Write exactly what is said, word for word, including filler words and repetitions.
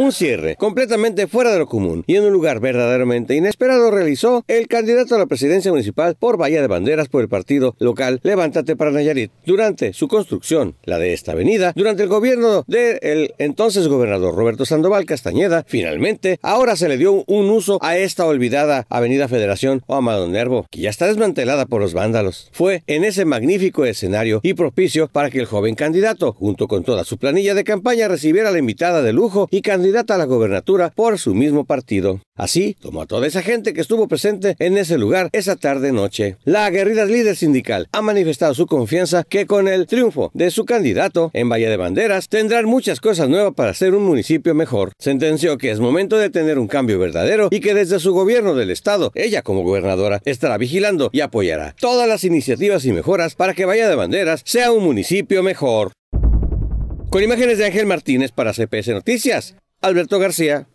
Un cierre completamente fuera de lo común y en un lugar verdaderamente inesperado realizó el candidato a la presidencia municipal por Bahía de Banderas por el partido local Levántate para Nayarit. Durante su construcción, la de esta avenida, durante el gobierno del entonces gobernador Roberto Sandoval Castañeda, finalmente ahora se le dio un uso a esta olvidada Avenida Federación o Amado Nervo, que ya está desmantelada por los vándalos. Fue en ese magnífico escenario y propicio para que el joven candidato, junto con toda su planilla de campaña, recibiera la invitada de lujo y candidata a la gobernatura por su mismo partido. Así como a toda esa gente que estuvo presente en ese lugar esa tarde-noche. La aguerrida líder sindical ha manifestado su confianza que con el triunfo de su candidato en Bahía de Banderas tendrán muchas cosas nuevas para hacer un municipio mejor. Sentenció que es momento de tener un cambio verdadero y que desde su gobierno del estado, ella como gobernadora estará vigilando y apoyará todas las iniciativas y mejoras para que Bahía de Banderas sea un municipio mejor. Con imágenes de Ángel Martínez para C P S Noticias, Alberto García.